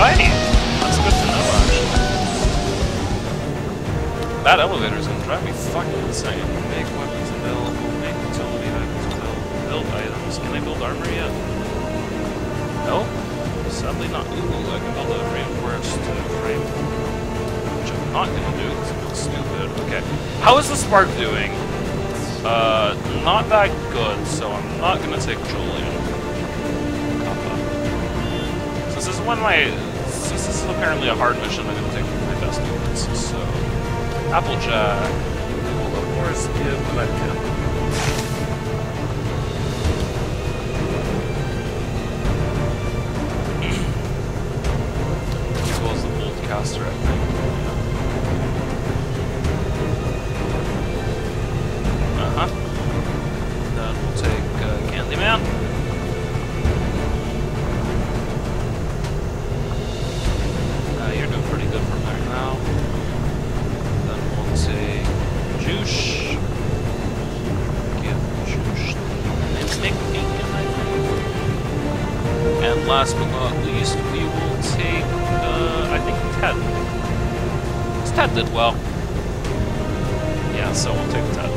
Alrighty. That's good to know, Arsh. That elevator is gonna drive me fucking insane. Make weapons available. Make utility items available. Build items. Can I build armor yet? No? Sadly not. Ooh, I can build a reinforced frame. Which I'm not gonna do because it looks stupid. Okay. How is the spark doing? Not that good, so I'm not gonna take Julian. Since this is one of my, since this is apparently a hard mission, I'm gonna take one of my best units. So, Applejack, we will of course give what I can. As well as the bolt caster, I think. Last but not least, we will take, I think, Ted. Because Ted did well. Yeah, so we'll take Ted.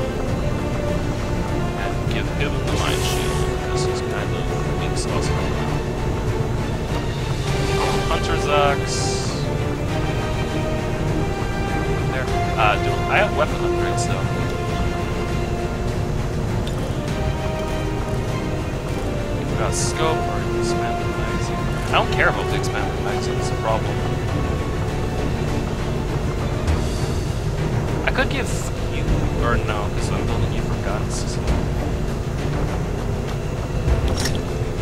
And give him the mind shield, because he's kind of being sauce right now. Hunter's axe. There. Do I have weapon upgrades, though? Scope or expanded magazine. I don't care about the expanded magazine, it's a problem. I could give you, or no, because I'm building you for guns. So.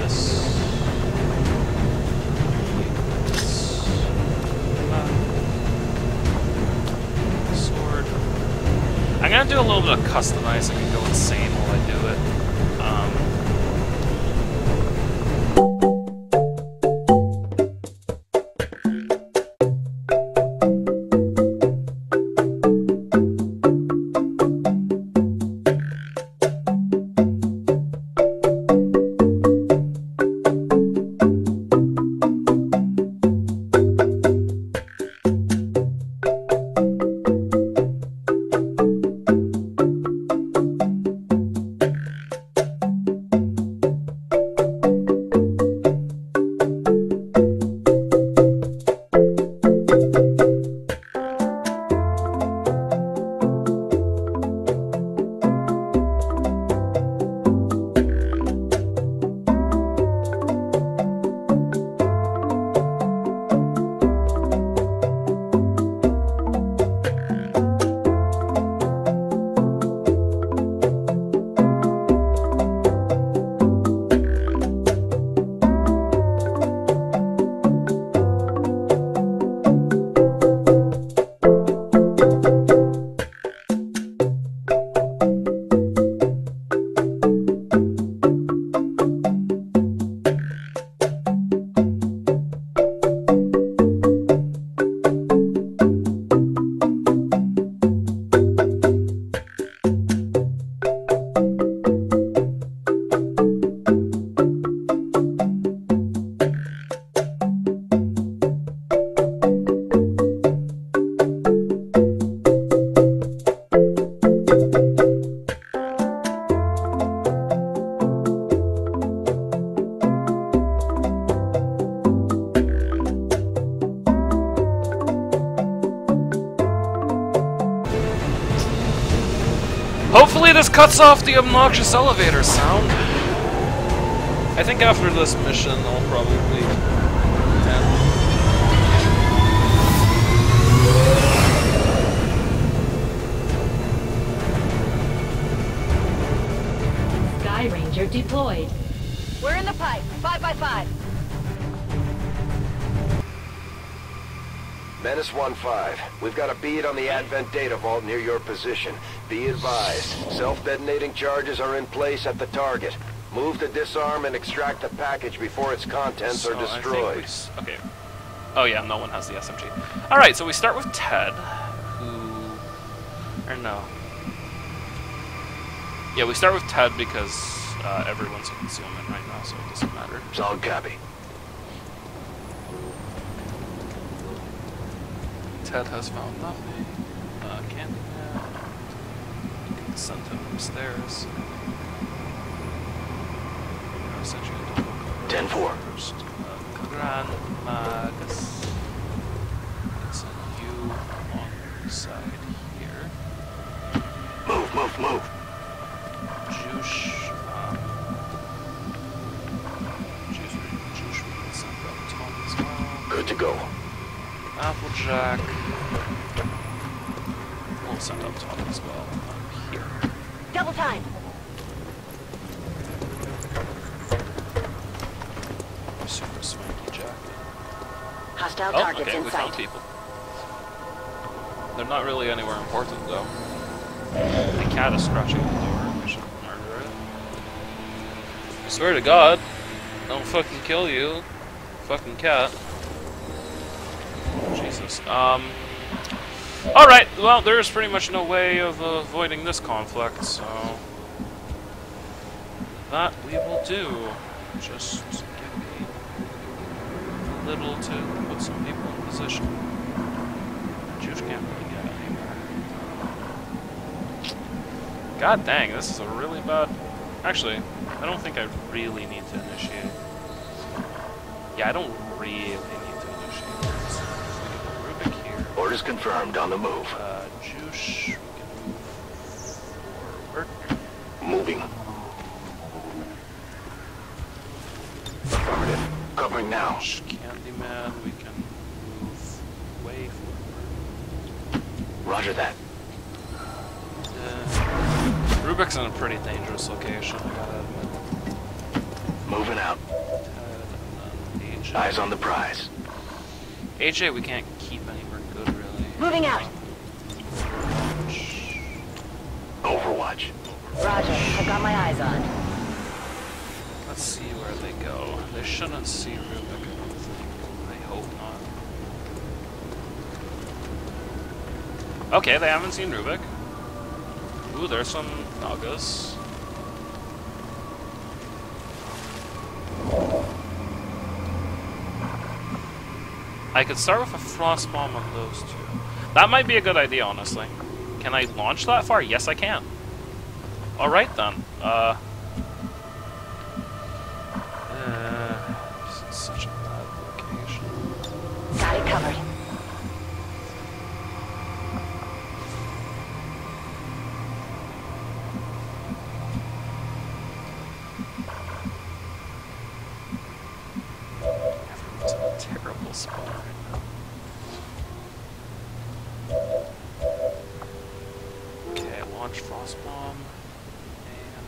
This. This. Sword. I'm gonna do a little bit of customizing and go insane while I do it. This cuts off the obnoxious elevator sound. I think after this mission, I'll probably end. Sky Ranger deployed. We're in the pipe. 5x5. Menace 1-5, we've got a bead on the Advent data vault near your position. Be advised, self-detonating charges are in place at the target. Move to disarm and extract the package before its contents are destroyed. Okay. Oh yeah, no one has the SMG. Alright, so we start with Ted, who... or no. Yeah, we start with Ted because everyone's in concealment right now, so it doesn't matter. Solid copy. Ted has found nothing. Candyman. Sent him upstairs. 10-4. Grand Magus. It's on you on your side here. Move, move, move. Juice. Juice will send up Tom as well. Good to go. Applejack. We'll send up Tom as well. I'm here. Double time. Super swanky jacket. Hostile targets in sight. Found people. They're not really anywhere important though. The cat is scratching the door. We should murder it. I swear to God, don't fucking kill you, fucking cat. Jesus. All right. Well, there's pretty much no way of avoiding this conflict, so that we will do. Just. Little to put some people in position. Juice can't really get anywhere. God dang, this is a really bad... Actually, I don't think I really need to initiate. Yeah, I don't really need to initiate. Let's get Rubick here. Orders confirmed, on the move. Juice, we can move forward. Moving. Covering now. Candyman, we can move way forward. Roger that. Rubick's in a pretty dangerous location, I gotta admit. Moving out. AJ. Eyes on the prize. AJ, we can't keep anywhere good, really. Moving out. Overwatch. Overwatch. Roger, I've got my eyes on. Let's see where they go. They shouldn't see Rubick, I don't think. I hope not. Okay, they haven't seen Rubick. Ooh, there's some Nagas. I could start with a frost bomb on those two. That might be a good idea, honestly. Can I launch that far? Yes, I can. Alright then. Such a bad location. Got it covered. Everyone's in a terrible spot right now. Okay, launch frost bomb and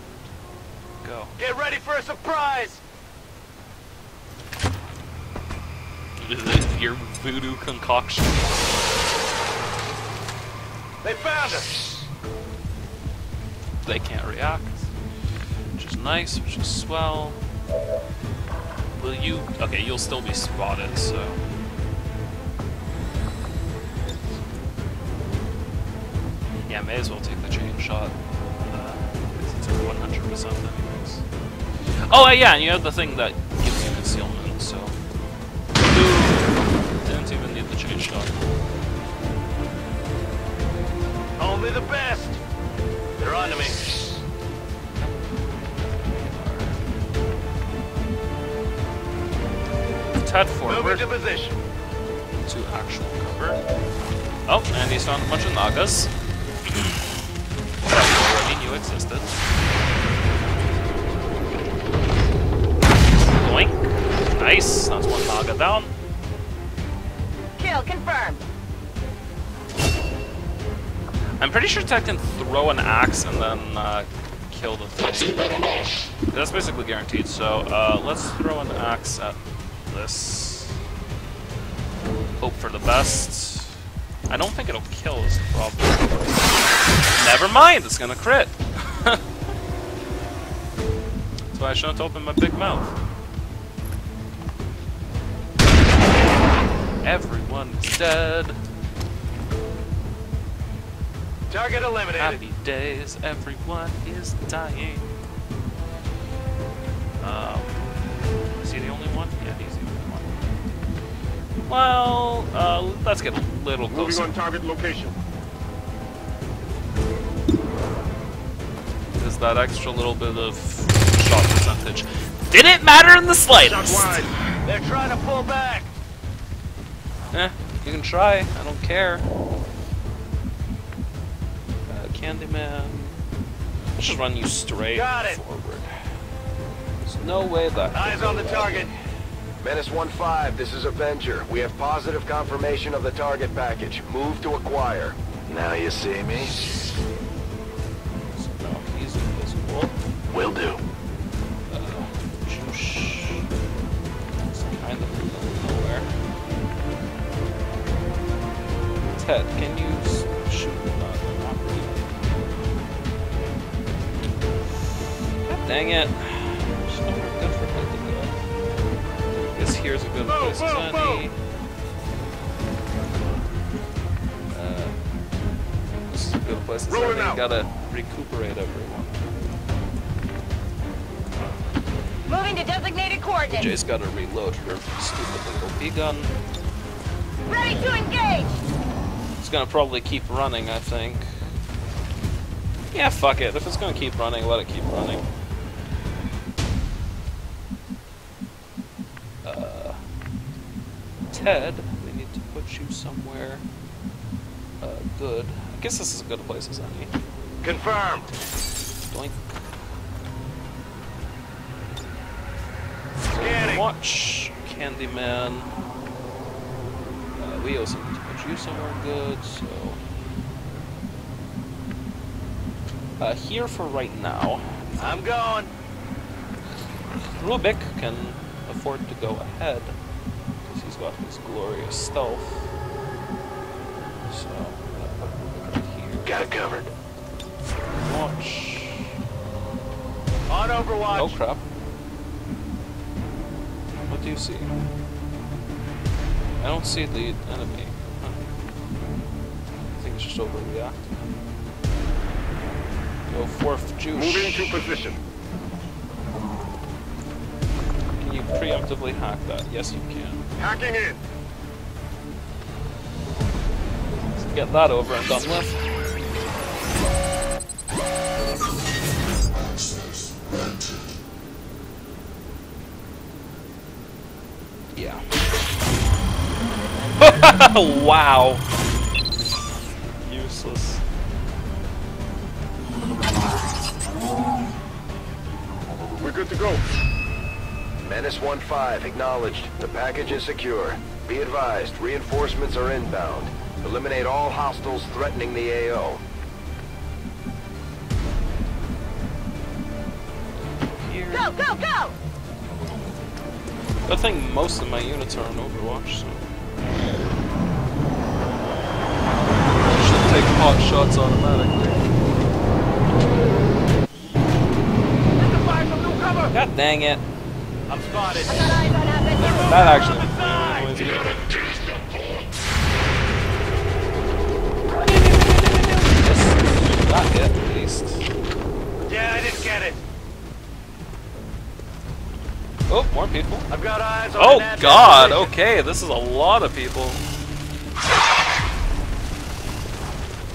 go. Get ready for a surprise! Your voodoo concoction. They found us! They can't react. Which is nice, which is swell. Will you... Okay, you'll still be spotted, so... Yeah, may as well take the chain shot. Because it's a 100% anyways. Oh, yeah, and you have the thing that gives you concealment, so... Even need the chain shot. Only the best. They're on to me. Ted forward. Move into position. To actual cover. Oh, and he's found a bunch of Nagas. I already knew existed. Boink. Nice. That's one Naga down. Confirmed. I'm pretty sure Ted can throw an axe and then kill the thing. That's basically guaranteed, so let's throw an axe at this. Hope for the best. I don't think it'll kill is the problem. Never mind, it's gonna crit. That's why I shouldn't open my big mouth. Everyone is dead. Target eliminated. Happy days, everyone is dying. Is he the only one? Yeah, he's the only one. Well, let's get a little closer. Moving on target location. Is that extra little bit of shot percentage? Didn't matter in the slightest. Shot wide. They're trying to pull back. Eh, you can try. I don't care. Candyman. Let's just run you straight forward. There's no way that. Eyes on the target. Menace 1-5, this is Avenger. We have positive confirmation of the target package. Move to acquire. Now you see me? So now he's invisible. Will do. It's kind of in the middle of nowhere. Ted, can you shoot? Not really. God dang it. There's nowhere good for Ted to go. Here's a good place to any. This is a good place to any. Gotta recuperate everyone. Moving to designated coordinates. Jay's gotta reload her stupid little gun. Ready to engage! It's gonna probably keep running, I think. Yeah, fuck it. If it's gonna keep running, let it keep running. Ted, we need to put you somewhere good. I guess this is as good a place as any. Confirmed! Doink. So watch, Candyman. We also need to put you somewhere good, so... here for right now. I'm going! Rubick can afford to go ahead. Got his glorious stealth. So, right here. Got it covered. Watch. On Overwatch. Oh crap. What do you see? I don't see the enemy. I think it's just overreacting. Go forth, juice. Moving into position. Can you preemptively hack that? Yes, you can. Hacking in! Let's get that over and done with. Yeah. Wow! Useless. We're good to go. Menace 1-5, acknowledged. The package is secure. Be advised, reinforcements are inbound. Eliminate all hostiles threatening the AO. Here. Go, go, go! I think most of my units are on Overwatch, so... should take hot shots automatically. God dang it. I'm spotted. That actually was good. Not yet, at least. Yeah, I didn't get it. Oh, more people. I've got eyes on oh god, okay, this is a lot of people.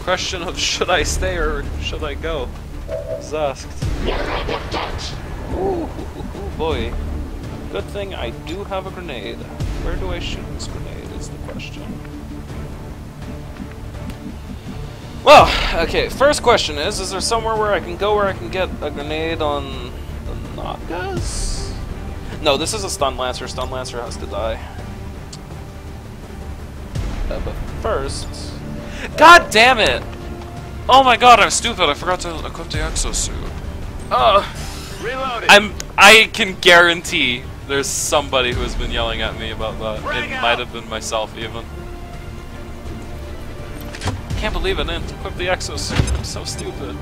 Question of should I stay or should I go? Is asked. Ooh, boy. Good thing I do have a grenade. Where do I shoot this grenade is the question. Well, okay, first question is there somewhere where I can go where I can get a grenade on the Nagas? No, this is a Stun Lancer. Stun Lancer has to die. But first... God damn it! Oh my god, I'm stupid. I forgot to equip the exosuit. Reloaded. I can guarantee there's somebody who has been yelling at me about that. It might have been myself, even. I can't believe I didn't equip the exosuit. I'm so stupid.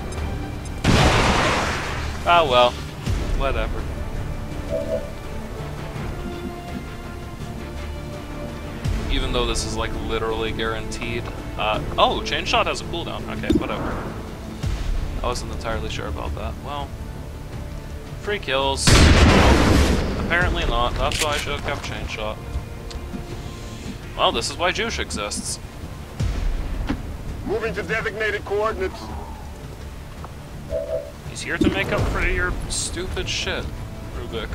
Ah, well. Whatever. Even though this is, like, literally guaranteed. Oh, Chain Shot has a cooldown. Okay, whatever. I wasn't entirely sure about that. Well... free kills. Apparently not. That's why I should have kept Chain Shot. Well, this is why Juice exists. Moving to designated coordinates. He's here to make up for your stupid shit, Rubick.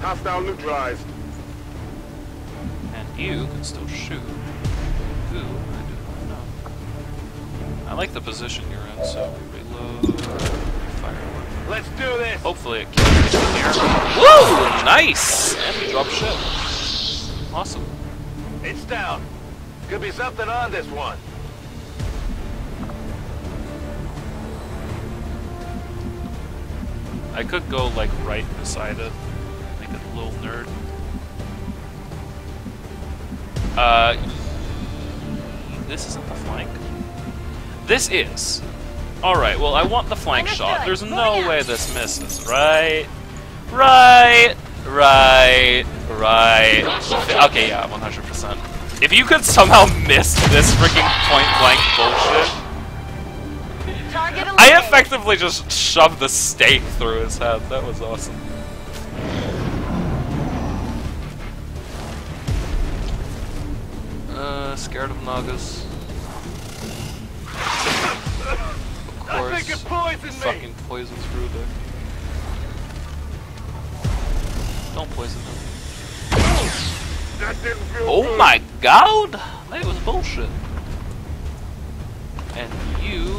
Hostile neutralized. And you can still shoot. Ooh, I don't know. I like the position you're in, so we reload. Fire. Let's do this! Hopefully it can't get in here. Woo! Nice! And we drop shit. Awesome. It's down. Could be something on this one. I could go, like, right beside it. Like a little nerd. This isn't the flank. This is. Alright, well, I want the flank shot. There's no way this misses, right? Right. Okay, yeah, 100%. If you could somehow miss this freaking point-blank bullshit... I effectively just shoved the stake through his head. That was awesome. Scared of Nagas. Of course. I think it poisoned me. Fucking poisons Rubick. Don't poison him. That didn't feel good. My god! That was bullshit. And you...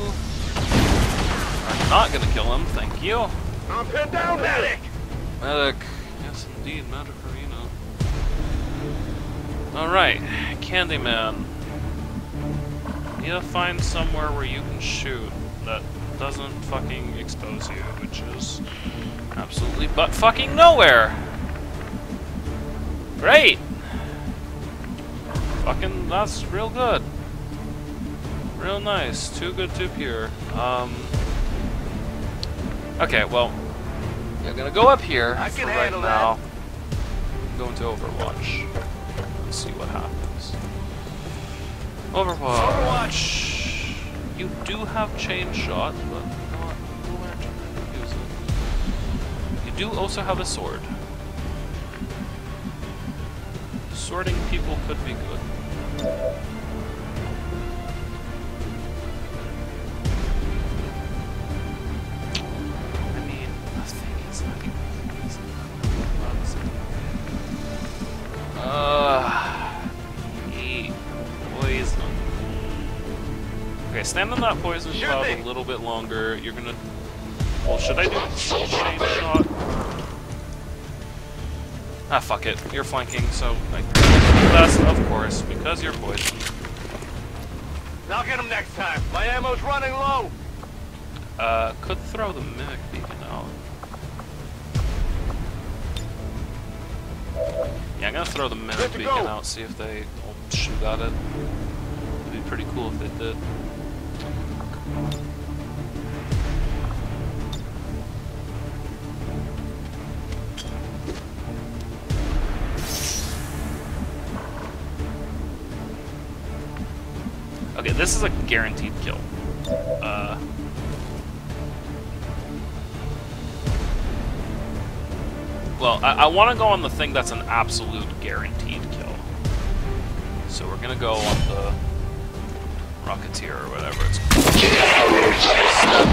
I'm not gonna kill him, thank you. I'm pinned down, medic! Medic. Yes, indeed, Matacarino. Alright, Candyman. You need to find somewhere where you can shoot that doesn't fucking expose you, which is absolutely but fucking nowhere! Great! Fucking, that's real good. Real nice. Too good, too pure. Okay, well, I'm gonna go up here for right now. I'm going to Overwatch. Let's see what happens. Overwatch! You do have chain shot, but not nowhere to use it. You do also have a sword. Sorting people could be good. Eat poison. Okay, stand on that poison cloud a little bit longer. You're gonna... Well, should I do a chain shot? Ah, fuck it. You're flanking, so... Like, that's, of course, because you're poisoned. I'll get him next time. My ammo's running low. Could throw the mimic beacon out. Yeah, I'm gonna throw the mimic beacon out, see if they all shoot at it. It'd be pretty cool if they did. Okay, this is a guaranteed kill. Well, I want to go on the thing that's an absolute guaranteed kill. So we're gonna go on the Rocketeer or whatever it's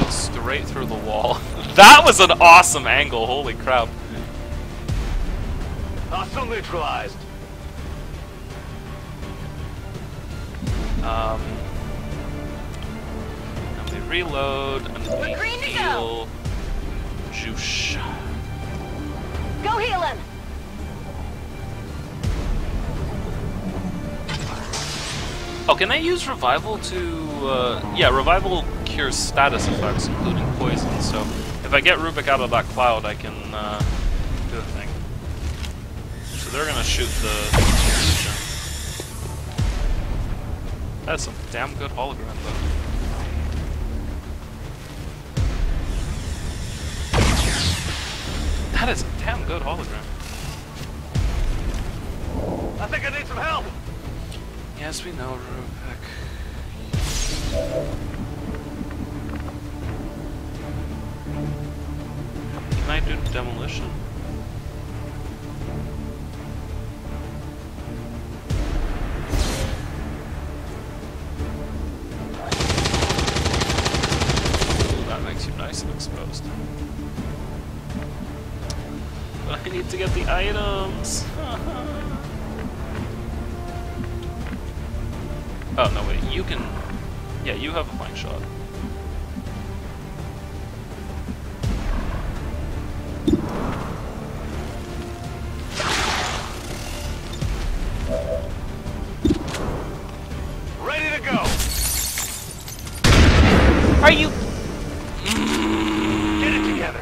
called. Straight through the wall. That was an awesome angle, holy crap. Hostile neutralized. And we reload and we heal Juice. Go heal him! Oh, can I use Revival to... yeah, Revival cures status effects, including poison, so if I get Rubick out of that cloud, I can do a thing. So they're gonna shoot the... That's a damn good hologram, though. That is a damn good hologram. I think I need some help! Yes, we know, Rubick. Can I do demolition? need to get the items. Oh, no, wait, you can... Yeah, you have a flank shot. Ready to go! Are you... Get it together!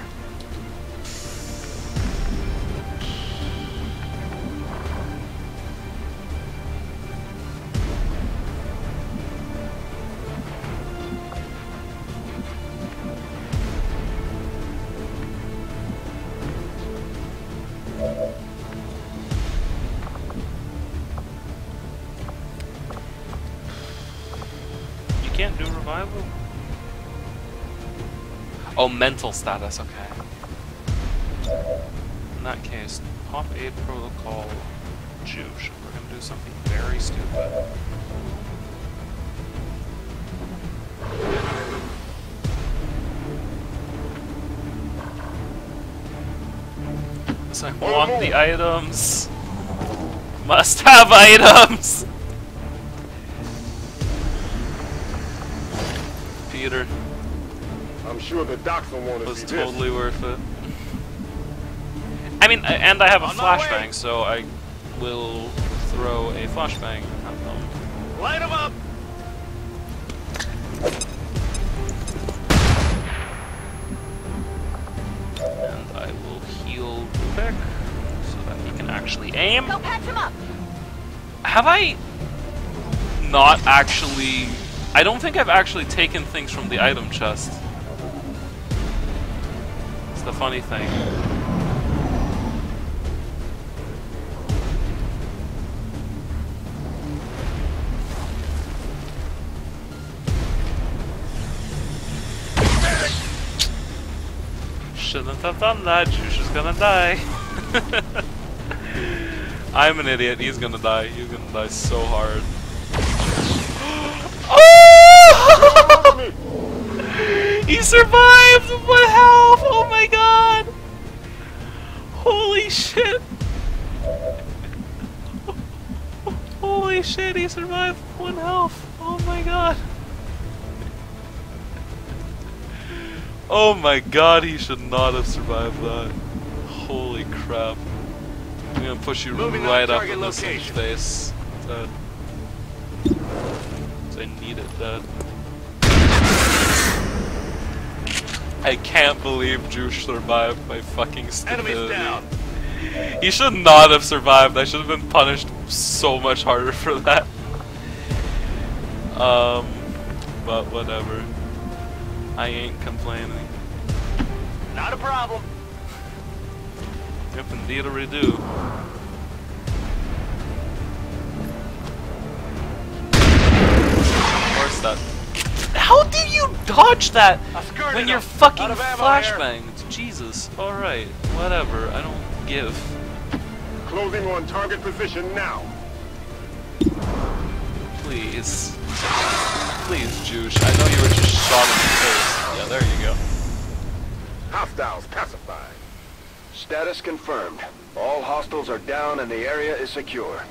Oh, mental status, okay. In that case, pop aid protocol juice. We're gonna do something very stupid. So I want the items. Must have items! Peter. I'm sure the docs will want to see this. It was totally worth it. I mean, and I have a flashbang, so I will throw a flashbang at them. Light them up! And I will heal Rubick so that he can actually aim. Go patch him up! Have I not actually... I don't think I've actually taken things from the item chest. It's the funny thing. Shouldn't have done that, Juice is gonna die. I'm an idiot, he's gonna die so hard. He survived! What health! Oh my god! Holy shit! Holy shit, he survived 1 health! Oh my god! Oh my god, he should not have survived that. Holy crap. I'm gonna push you right up in this face. Dead. I need it dead. I can't believe Jush survived my fucking stupidity. Enemies down. He should not have survived. I should have been punished so much harder for that. But whatever. I ain't complaining. Not a problem. Yep, indeed, we do. Of course that. How do you dodge that when you're fucking flashbanged? Jesus. Alright, whatever. I don't give. Closing on target position now. Please. Please, Juice. I know you were just shot in the face. Yeah, there you go. Hostiles pacified. Status confirmed. All hostiles are down and the area is secure.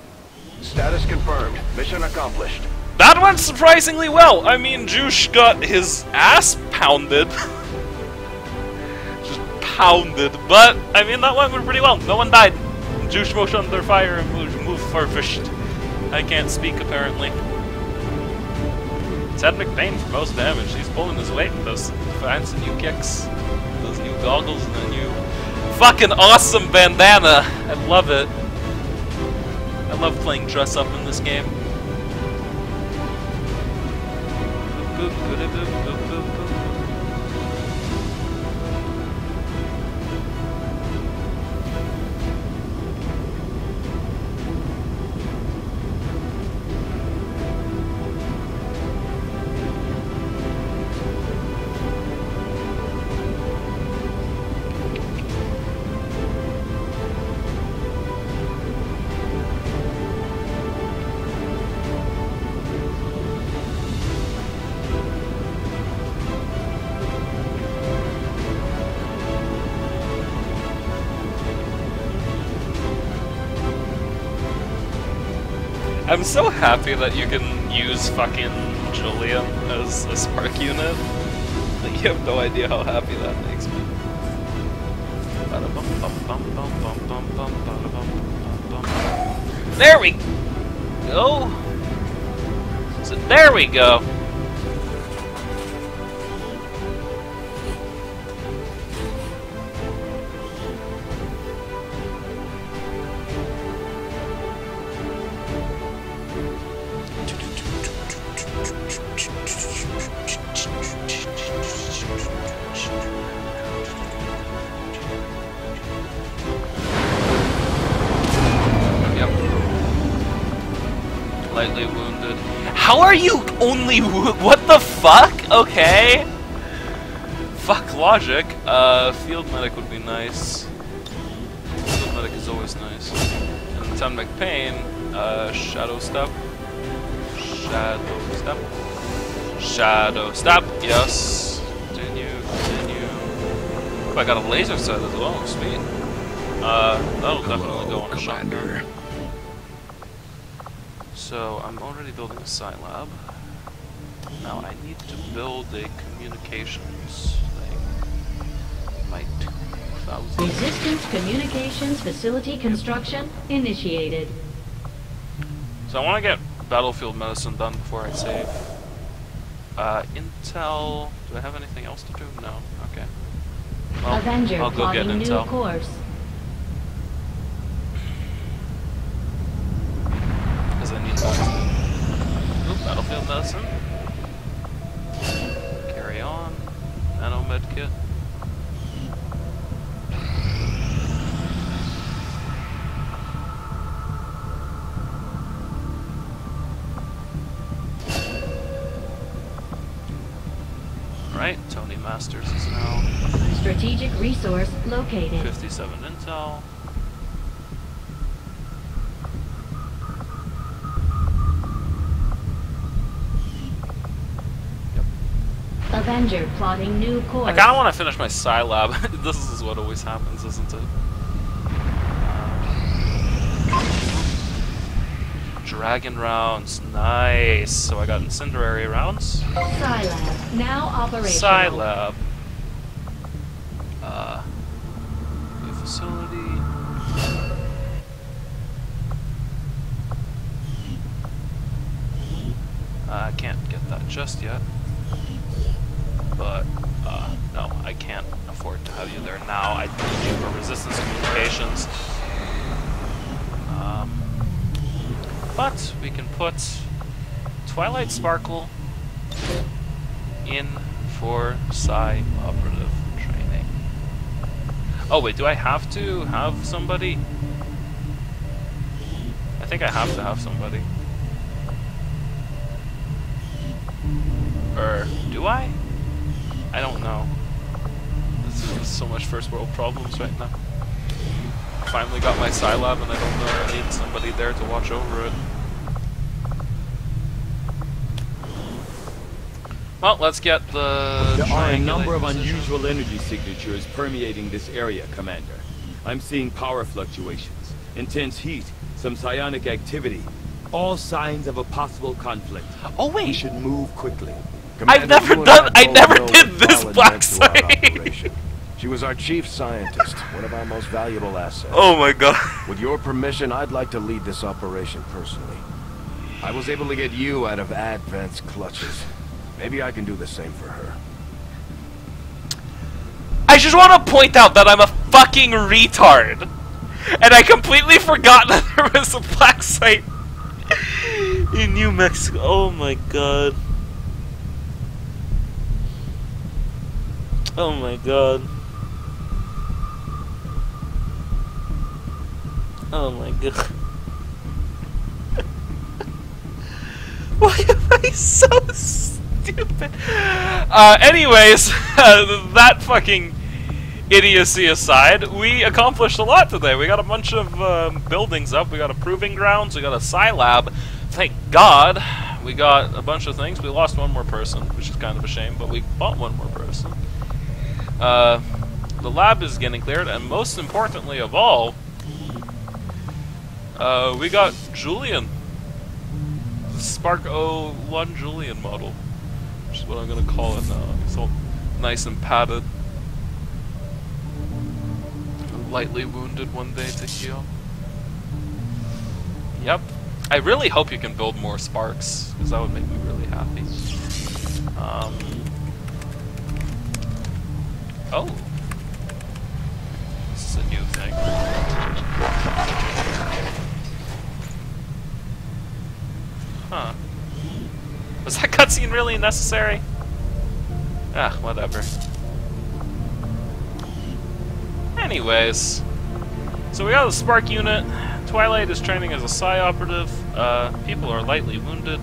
Status confirmed. Mission accomplished. That went surprisingly well! I mean, Juice got his ass pounded. Just pounded. But, I mean, that went pretty well. No one died. Juice was under fire and moved farfished. I can't speak, apparently. Ted McPain for most damage. He's pulling his weight with those fancy new kicks. Those new goggles and the new... fucking awesome bandana! I love it. I love playing dress-up in this game. I'm so happy that you can use fucking Julian as a spark unit. Like, you have no idea how happy that makes me. There we go! So there we go! Lightly wounded. How are you only what the fuck? Okay. Fuck logic. Field medic would be nice. Field medic is always nice. And Ted McPain, shadow step. Shadow step. Shadow step. Yes. Continue. Oh, I got a laser sight as well. Sweet. That'll definitely go on a shotgun. So, I'm already building a Psi Lab. Now I need to build a communications thing. My 2000. Resistance communications facility construction initiated. So I want to get battlefield medicine done before I save. Intel... Do I have anything else to do? No. Okay. Well, Avenger, I'll go get Intel. New course. Battlefield medicine. Carry on. Nano med kit. Right, Tony Masters is now. Strategic resource located. 57 Intel. Avenger plotting new course. I kinda wanna finish my Psi Lab. This is what always happens, isn't it? Dragon rounds, nice. So I got incendiary rounds. Psi Lab, now operational. Psi Lab. New facility. I can't get that just yet. But, no, I can't afford to have you there now. I need you for resistance communications. But we can put Twilight Sparkle in for Psi operative training. Oh, wait, do I have to have somebody? I think I have to have somebody. Or do I? I don't know. This is so much first world problems right now. Finally got my Psi Lab and I don't know if I need somebody there to watch over it. Well, let's get the... There are a number of unusual energy signatures permeating this area, Commander. I'm seeing power fluctuations, intense heat, some psionic activity. All signs of a possible conflict. Oh wait! We should move quickly. Commander, I never did this black site. She was our chief scientist, one of our most valuable assets. Oh my god. With your permission, I'd like to lead this operation personally. I was able to get you out of Advent's clutches. Maybe I can do the same for her. I just want to point out that I'm a fucking retard. And I completely forgot that there was a black site in New Mexico. Oh my god. Oh my god. Oh my god. Why am I so stupid? Anyways, that fucking idiocy aside, we accomplished a lot today. We got a bunch of buildings up. We got a proving grounds. We got a Psi Lab. Thank God. We got a bunch of things. We lost one more person, which is kind of a shame, but we bought one more person. The lab is getting cleared, and most importantly of all, we got Julian. Spark-01 Julian model, which is what I'm gonna call it now. It's all nice and padded. Lightly wounded one day to heal. Yep. I really hope you can build more sparks, because that would make me really happy. Oh! This is a new thing. Huh. Was that cutscene really necessary? Ah, whatever. Anyways, so we got the Spark unit. Twilight is training as a Psi operative. People are lightly wounded.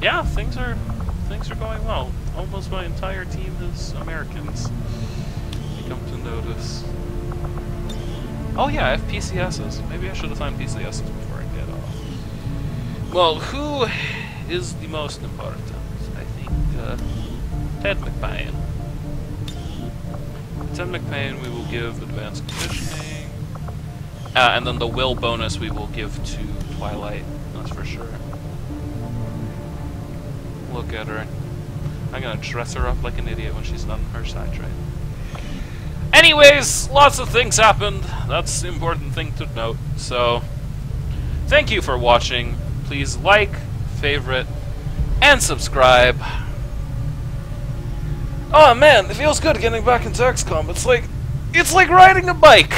Yeah, things are going well. Almost my entire team is Americans. I come to notice. Oh yeah, I have PCSs. Maybe I should assign PCSs before I get off. Well, who is the most important? I think Ted McPain. Ted McPain we will give advanced conditioning, and then the will bonus we will give to Twilight, that's for sure. Look at her. I'm gonna dress her up like an idiot when she's not in her side trade. Anyways, lots of things happened, that's the important thing to note, so thank you for watching. Please like, favorite, and subscribe. Oh man, it feels good getting back into XCOM. It's like riding a bike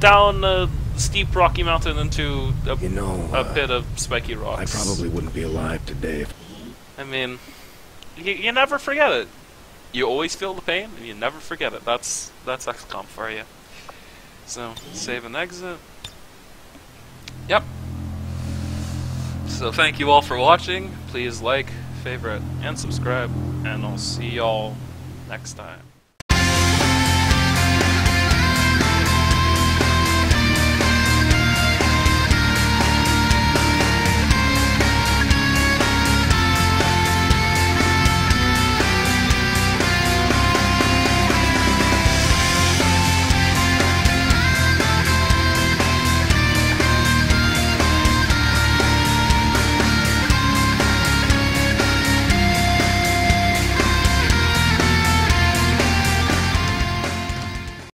down a steep rocky mountain into a, a pit of spiky rocks. I probably wouldn't be alive today. If I mean, you never forget it. You always feel the pain, and you never forget it. That's XCOM for you. So save and exit. Yep. So thank you all for watching. Please like, favorite, and subscribe, and I'll see y'all next time.